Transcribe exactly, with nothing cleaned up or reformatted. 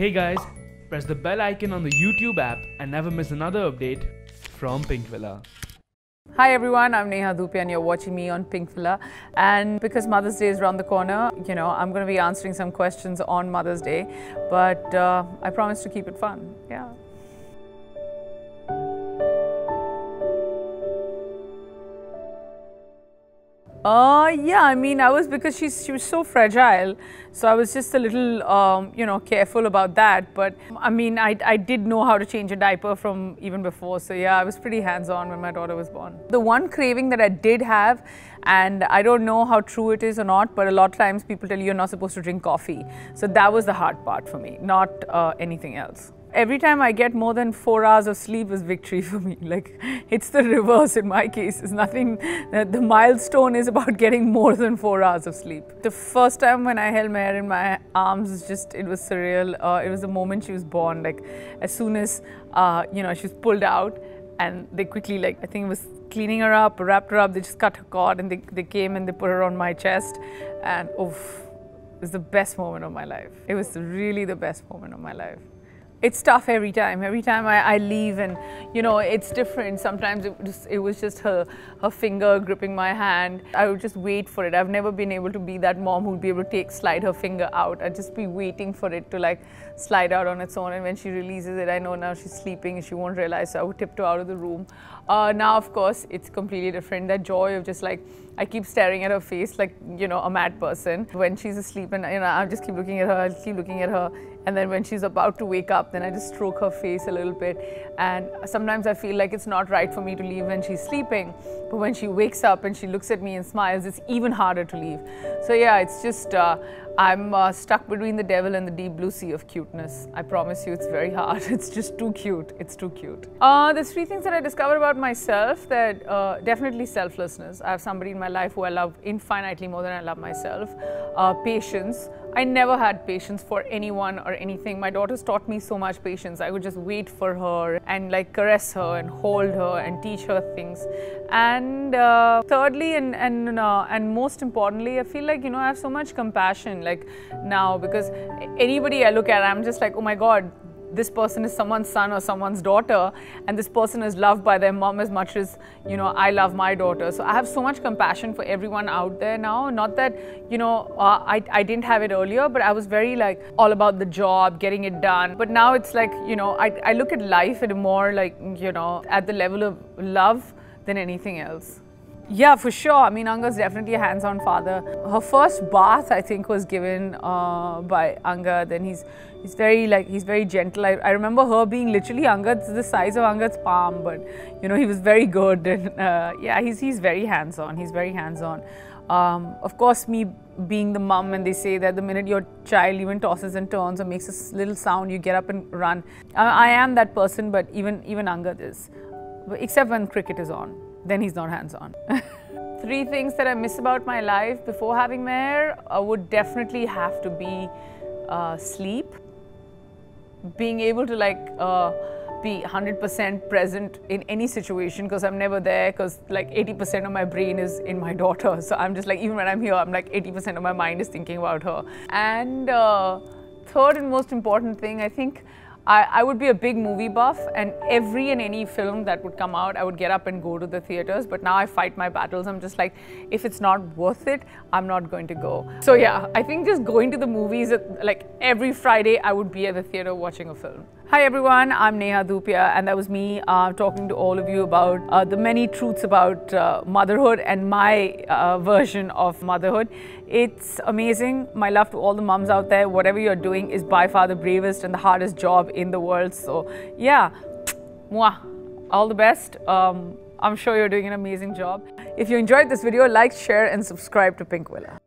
Hey guys, press the bell icon on the YouTube app and never miss another update from Pinkvilla. Hi everyone, I'm Neha Dhupia and you're watching me on Pinkvilla. And because Mother's Day is around the corner, you know, I'm going to be answering some questions on Mother's Day, but uh, I promise to keep it fun. Yeah. Uh, yeah, I mean, I was, because she's, she was so fragile, so I was just a little, um, you know, careful about that. But I mean, I, I did know how to change a diaper from even before. So yeah, I was pretty hands-on when my daughter was born. The one craving that I did have, and I don't know how true it is or not, but a lot of times people tell you you're not supposed to drink coffee. So that was the hard part for me, not uh, anything else. Every time I get more than four hours of sleep is victory for me. Like, it's the reverse in my case. It's nothing, the milestone is about getting more than four hours of sleep. The first time when I held Mehr in my arms, is just, it was surreal. Uh, it was the moment she was born. Like, as soon as, uh, you know, she was pulled out and they quickly, like, I think it was cleaning her up, wrapped her up, they just cut her cord and they, they came and they put her on my chest and oof, it was the best moment of my life. It was really the best moment of my life. It's tough every time. Every time I, I leave and, you know, it's different. Sometimes it, just, it was just her, her finger gripping my hand. I would just wait for it. I've never been able to be that mom who'd be able to take, slide her finger out. I'd just be waiting for it to like slide out on its own. And when she releases it, I know now she's sleeping and she won't realize. So I would tiptoe out of the room. Uh, now, of course, it's completely different. That joy of just like, I keep staring at her face like, you know, a mad person. When she's asleep and, you know, I just keep looking at her, I'll keep looking at her. And then when she's about to wake up, then I just stroke her face a little bit. And sometimes I feel like it's not right for me to leave when she's sleeping. But when she wakes up and she looks at me and smiles, it's even harder to leave. So yeah, it's just, uh, I'm uh, stuck between the devil and the deep blue sea of cuteness. I promise you, it's very hard. It's just too cute. It's too cute. Uh, there's three things that I discovered about myself that uh, definitely selflessness. I have somebody in my life who I love infinitely more than I love myself. Uh, patience. I never had patience for anyone or anything. My daughter's taught me so much patience. I would just wait for her and like caress her and hold her and teach her things. And uh, thirdly and and uh, and most importantly, I feel like, you know, I have so much compassion like now, because anybody I look at, I'm just like, oh my God, this person is someone's son or someone's daughter, and this person is loved by their mom as much as, you know, I love my daughter. So I have so much compassion for everyone out there now. Not that, you know, uh, I, I didn't have it earlier, but I was very like all about the job, getting it done. But now it's like, you know, I, I look at life at a more like, you know, at the level of love than anything else. Yeah, for sure. I mean, Angad's definitely a hands-on father. Her first bath, I think, was given uh, by Angad, and he's he's very like he's very gentle. I, I remember her being literally Angad's the size of Angad's palm, but you know, he was very good, and uh, yeah, he's he's very hands-on. He's very hands-on. Um, of course, me being the mum, and they say that the minute your child even tosses and turns or makes a little sound, you get up and run. I, I am that person, but even even Angad is, except when cricket is on. Then he's not hands-on. Three things that I miss about my life before having Mehr uh, would definitely have to be uh, sleep. Being able to like uh, be one hundred percent present in any situation, because I'm never there, because like eighty percent of my brain is in my daughter. So I'm just like, even when I'm here, I'm like eighty percent of my mind is thinking about her. And uh, third and most important thing, I think, I, I would be a big movie buff, and every and any film that would come out, I would get up and go to the theaters. But now I fight my battles. I'm just like, if it's not worth it, I'm not going to go. So yeah, I think just going to the movies, like every Friday, I would be at the theater watching a film. Hi everyone, I'm Neha Dhupia, and that was me uh, talking to all of you about uh, the many truths about uh, motherhood and my uh, version of motherhood. It's amazing. My love to all the mums out there. Whatever you're doing is by far the bravest and the hardest job in the world. So yeah, mwah, all the best. Um, I'm sure you're doing an amazing job. If you enjoyed this video, like, share and subscribe to Pinkvilla.